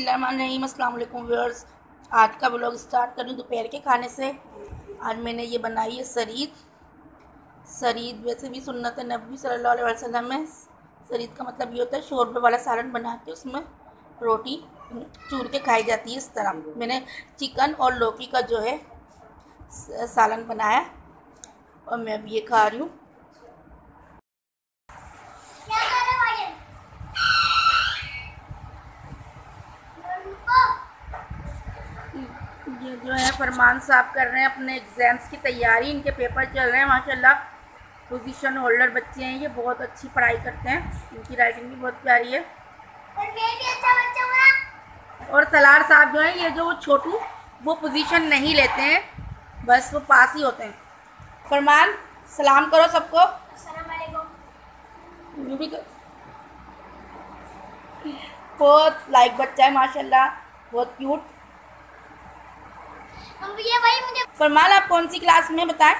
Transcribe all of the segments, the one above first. बिस्मिल्लाहिर्रहमानिर्रहीम अस्सलाम वालेकुम व्यूअर्स, आज का व्लॉग स्टार्ट करूँ दोपहर के खाने से। आज मैंने ये बनाई है सरीद। वैसे भी सुन्नत नबी सल्लल्लाहु अलैहि वसल्लम में सरीद का मतलब ये होता है शोरबे वाला सालन बना के उसमें रोटी चूर के खाई जाती है। इस तरह मैंने चिकन और लौकी का जो है सालन बनाया और मैं अब ये खा रही हूँ। जो है फरमान साहब कर रहे हैं अपने एग्ज़ाम्स की तैयारी, इनके पेपर चल रहे हैं। माशाल्लाह पोजीशन होल्डर बच्चे हैं, ये बहुत अच्छी पढ़ाई करते हैं, इनकी राइटिंग भी बहुत प्यारी है। और मैं भी अच्छा बच्चा हुआ। और सलार साहब जो हैं ये जो छोटू वो पोजीशन नहीं लेते हैं, बस वो पास ही होते हैं। फरमान सलाम करो सबको। अस्सलाम वालेकुम। बहुत लाइक बच्चा है माशाल्लाह, बहुत क्यूट। ये भाई मुझे फरमान आप कौन सी क्लास में बताएं?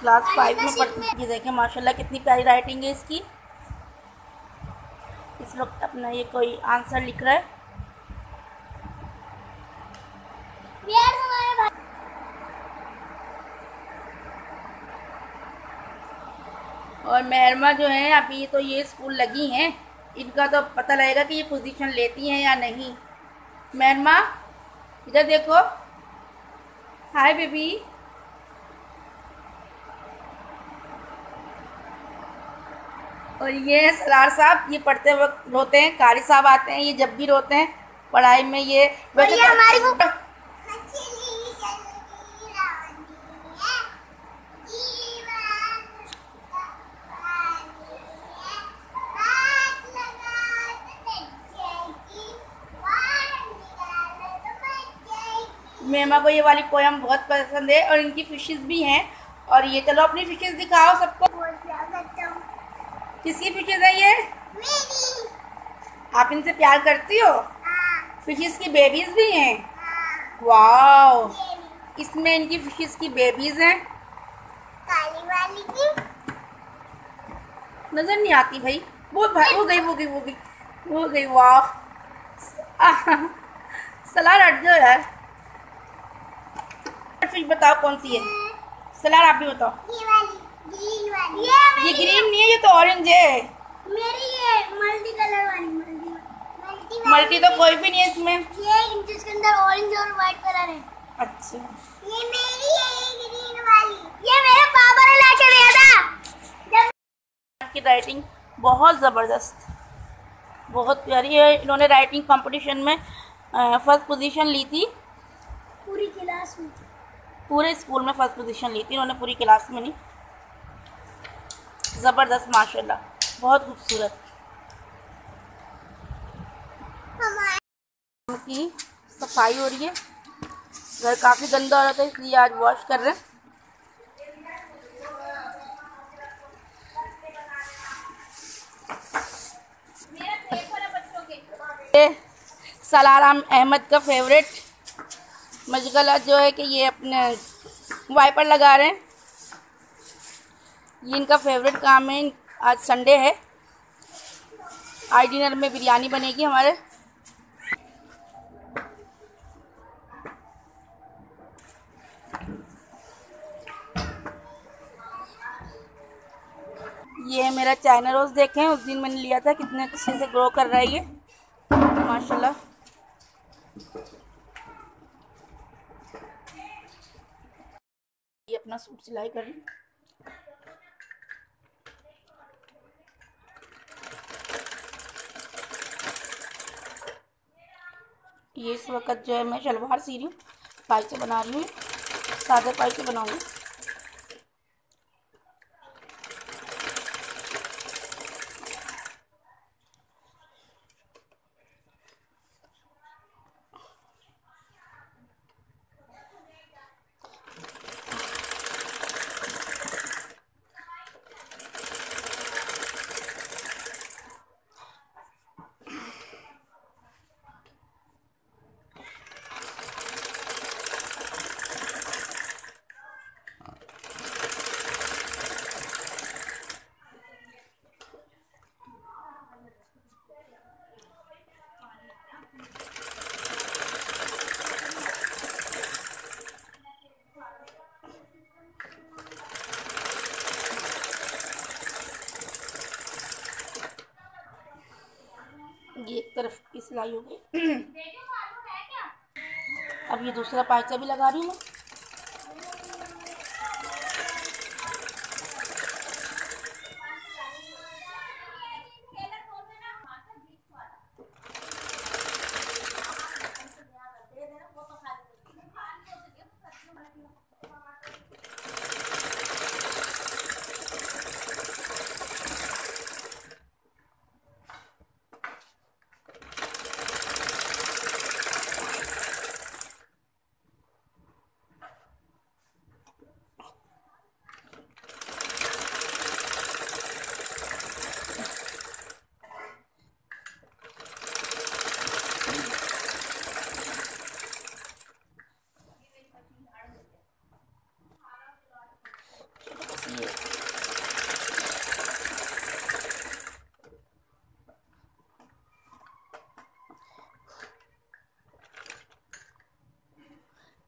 क्लास 5 में पढ़ती। ये देखें माशाल्लाह कितनी प्यारी राइटिंग है इसकी। इस वक्त अपना ये कोई आंसर लिख रहा है। और मेहरमा जो है अभी तो ये स्कूल लगी हैं, इनका तो पता लगेगा कि ये पोजीशन लेती हैं या नहीं। मेहरमा इधर देखो, हाय बेबी। और ये सलार साहब, ये पढ़ते वक्त रोते हैं। कारी साहब आते हैं, ये जब भी रोते हैं पढ़ाई में। ये हमारी मेमा को ये वाली पोयम बहुत पसंद है और इनकी फिशेस भी हैं। और ये चलो अपनी फिशेस दिखाओ सबको। किसकी फिशेस है ये? मेरी। आप इनसे प्यार करती हो? फिशेस की बेबीज भी हैं। वाह, इसमें इनकी फिशेस की बेबीज हैं। काली वाली की नजर नहीं आती भाई। वो गई। वाह सलार हट जाओ यार। फिश बताओ कौन सी है? सलार आप भी बताओ। ये वाली ग्रीन वाली। ये ग्रीन नहीं है, ये तो ऑरेंज है। मेरी ये मल्टी कलर वाली। मल्टी तो कोई भी नहीं है इसमें। ये जिसके अंदर ऑरेंज और व्हाइट कलर है। अच्छा, ये मेरी है, ये ग्रीन वाली। ये मेरे पापा ने लाके दिया था। आपकी राइटिंग बहुत ज़बरदस्त, बहुत प्यारी है। इन्होंने राइटिंग कॉम्पिटिशन में फर्स्ट पोजीशन ली थी, पूरी क्लास में, पूरे स्कूल में फर्स्ट पोजीशन ली थी इन्होंने, पूरी क्लास में नहीं। ज़बरदस्त माशाल्लाह, बहुत खूबसूरत। की सफाई हो रही है, घर काफ़ी गंदा हो रहा था इसलिए आज वॉश कर रहे हैं। सलाराम अहमद का फेवरेट मशगला जो है कि ये अपने वाइपर लगा रहे हैं, ये इनका फेवरेट काम है। आज संडे है, आज डिनर में बिरयानी बनेगी हमारे। ये है मेरा चाइना रोज़, देखें उस दिन मैंने लिया था, कितने अच्छे से ग्रो कर रहा है ये माशाल्लाह। अपना सूट सिलाई कर रही। ये इस वक्त जो है मैं शलवार सी रही हूँ, पाई से बना रही हूँ, सादे पाई से बनाऊंगी। ये एक तरफ की सिलाई हो गई। अब ये दूसरा पाइचा भी लगा रही हूँ।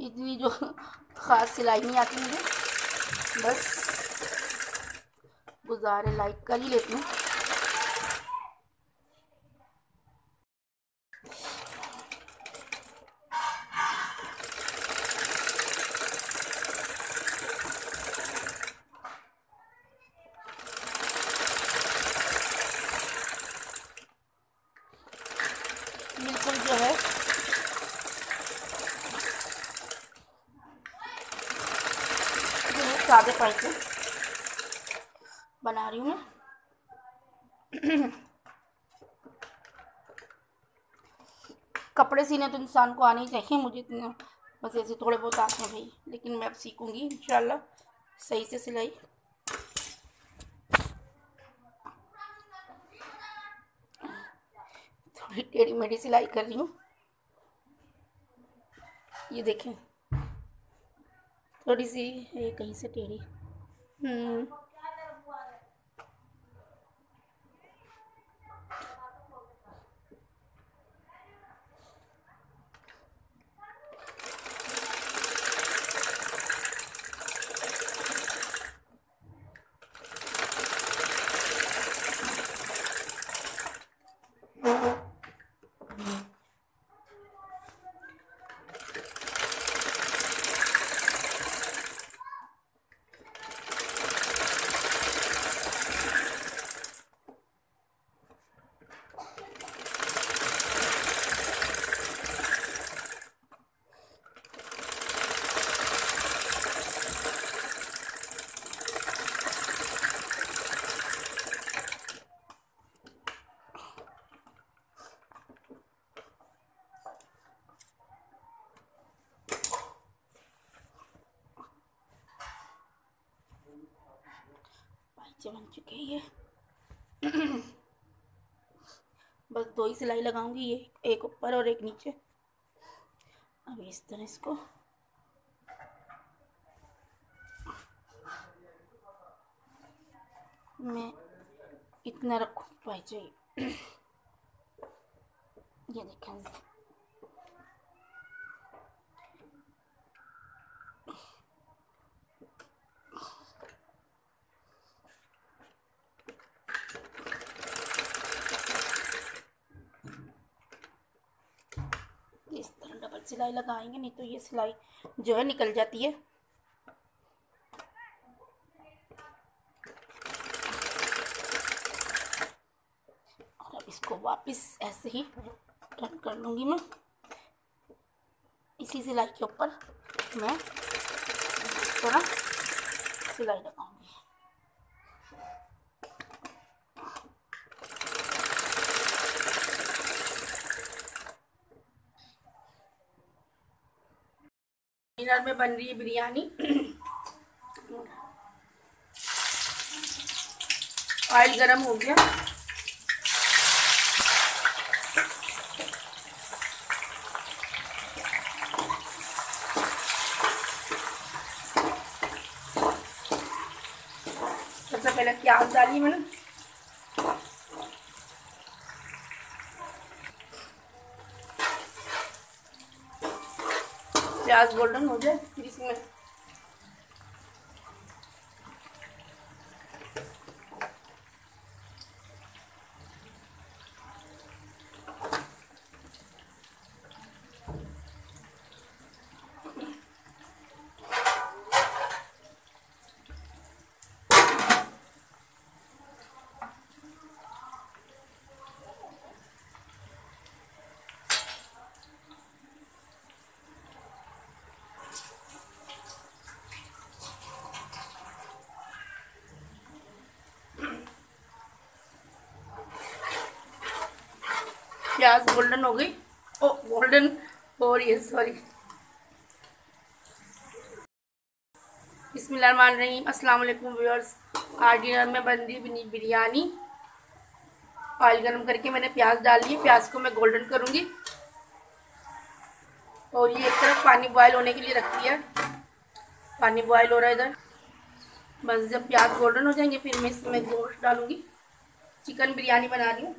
इतनी जो खास सिलाई नहीं आती मुझे, बस गुजारे लाइक कर ही लेती हूँ। बिल्कुल जो है सादे पैसे बना रही हूँ मैं। कपड़े सीने तो इंसान को आने ही चाहिए, मुझे इतना बस ऐसे थोड़े बहुत आते हैं भाई, लेकिन मैं अब सीखूंगी इंशाल्लाह सही से सिलाई। थोड़ी टेढ़ी मेढ़ी सिलाई कर रही हूँ, ये देखें थोड़ी सी है कहीं से टेढ़ी। बन चुके हैं, बस दो ही सिलाई लगाऊंगी, ये एक ऊपर और एक नीचे। अब इस तरह इसको मैं इतना रखूँ पाई चाहिए, ये देखें सिलाई लगाएंगे, नहीं तो ये सिलाई जो है निकल जाती है। और अब इसको वापस ऐसे ही टर्न कर लूँगी मैं, इसी सिलाई के ऊपर मैं थोड़ा सिलाई लगाऊंगी। डिनर में बन रही है बिरयानी। ऑयल गरम हो गया, सबसे पहले प्याज डाली मैंने, प्याज गोल्डन हो जाए फिर इसमें प्याज गोल्डन हो गई, ओ गोल्डन हो रही है, सॉरी। बिस्मिल्लाहिर्रहमानिर्रहीम। अस्सलाम वालेकुम व्यूअर्स। आज डिनर में बन रही बिरयानी। ऑयल गर्म करके मैंने प्याज डाल दी, प्याज को मैं गोल्डन करूँगी। और ये एक तरफ पानी बॉयल होने के लिए रख दिया, पानी बॉयल हो रहा है इधर। बस जब प्याज गोल्डन हो जाएंगे फिर मैं इसमें गोश्त डालूँगी। चिकन बिरयानी बना रही हूँ।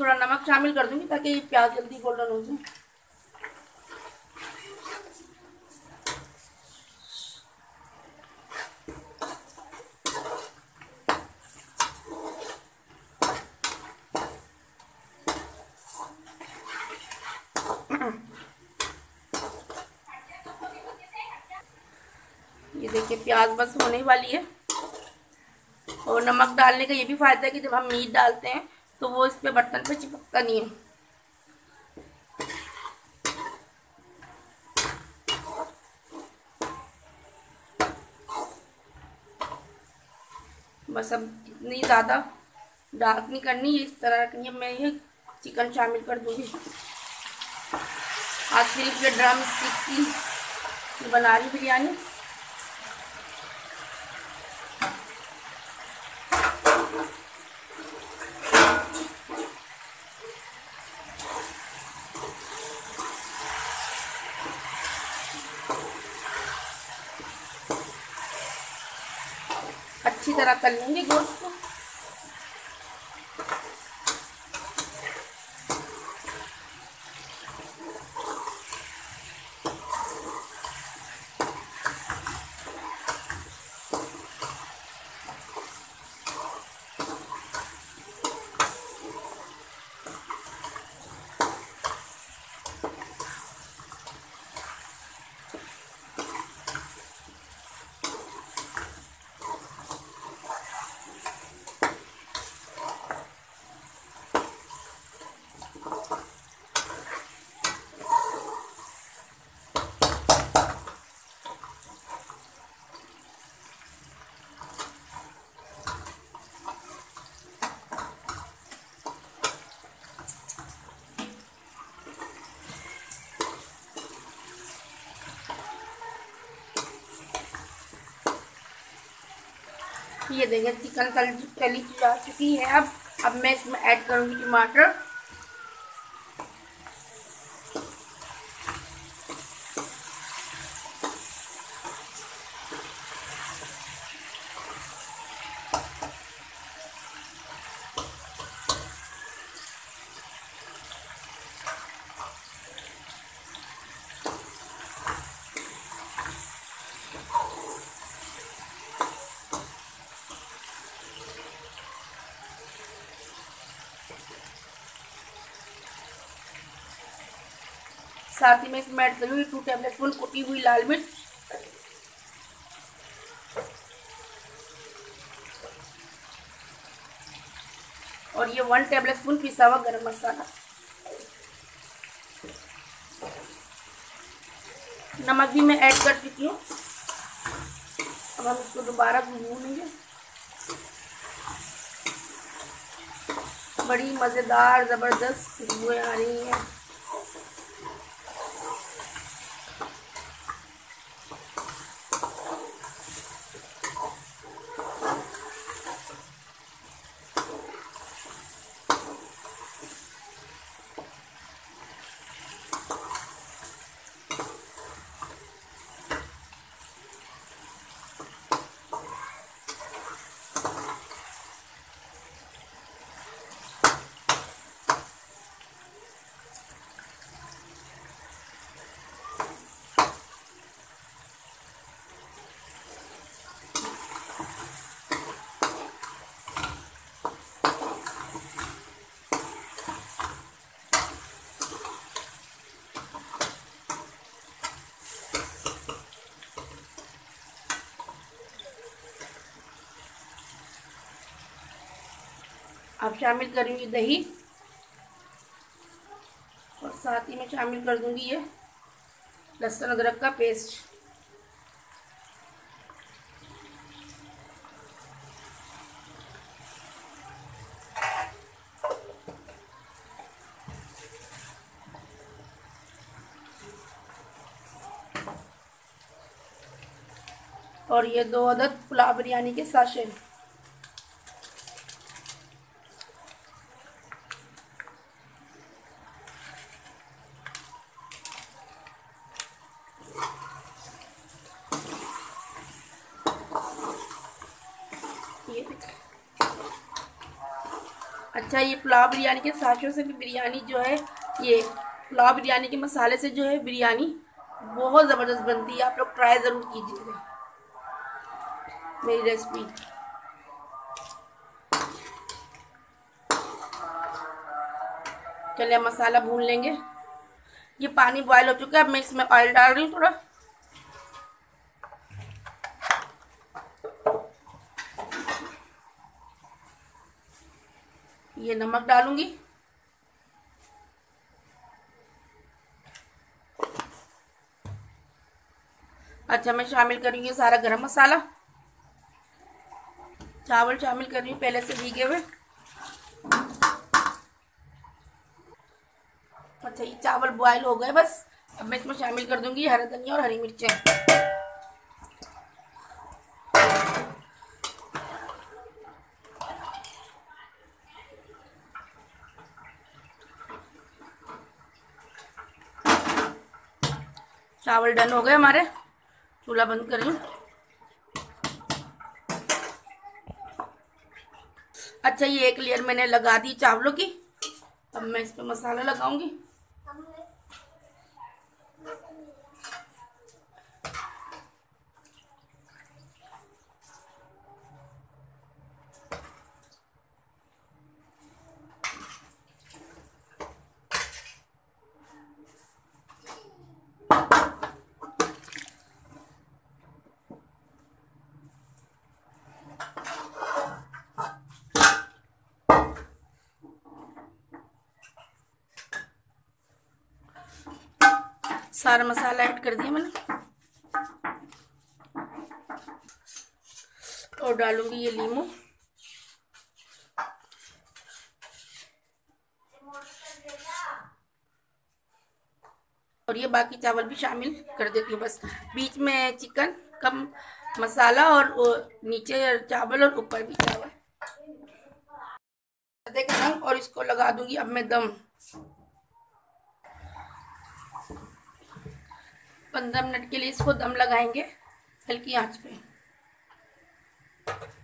थोड़ा नमक शामिल कर दूंगी ताकि प्याज जल्दी गोल्डन हो जाए। ये देखिए प्याज बस होने वाली है। और नमक डालने का ये भी फायदा है कि जब हम मीट डालते हैं तो वो इस पे बर्तन पे चिपकता नहीं है। बस अब इतनी ज़्यादा डार्क नहीं करनी, इस तरह रखनी है। मैं ये चिकन शामिल कर दूँगी। आज सिर्फ ये ड्रम स्टिक की बना रही बिरयानी। अच्छी तरह तल लेंगे गोश्त को। ये देखिए चिकन तली जा चुकी है। अब मैं इसमें ऐड करूंगी टमाटर। साथ ही में इसमें ऐड करूँगी 2 टेबलस्पून कुटी हुई लाल मिर्च। और ये 1 टेबलस्पून पिसा हुआ गरम मसाला। नमक भी मैं ऐड कर चुकी हूँ। अब हम इसको दोबारा भूनेंगे। बड़ी मज़ेदार ज़बरदस्त खुशबू आ रही है। अब शामिल करूँगी दही और साथ ही मैं शामिल कर दूँगी ये लहसुन अदरक का पेस्ट। और ये 2 अदद पुलाव बिरयानी के साशे। अच्छा, ये पुलाव बिरयानी के साशों से भी बिरयानी जो है, ये पुलाव बिरयानी के मसाले से जो है बिरयानी बहुत ज़बरदस्त बनती है। आप लोग ट्राई ज़रूर कीजिएगा मेरी रेसिपी। चलिए मसाला भून लेंगे। ये पानी बॉयल हो चुका है, अब मैं इसमें ऑयल डाल रही हूँ थोड़ा। ये नमक डालूंगी, अच्छा मैं शामिल करूँगी सारा गरम मसाला। चावल शामिल कर रही हूँ पहले से भीगे हुए। अच्छा, ये चावल बॉयल हो गए बस, अब मैं इसमें शामिल कर दूंगी हरा धनिया और हरी मिर्चें। चावल डन हो गए हमारे। चूल्हा बंद कर रही हूँ। अच्छा, ये एक लेयर मैंने लगा दी चावलों की, अब मैं इस पर मसाला लगाऊंगी। सारा मसाला ऐड कर दिया मैंने और डालूंगी ये नींबू। और ये बाकी चावल भी शामिल कर देती हूँ। बस बीच में चिकन, कम मसाला और नीचे चावल और ऊपर भी चावल। रंग और इसको लगा दूंगी अब मैं दम। 15 मिनट के लिए इसको दम लगाएंगे हल्की आंच पे।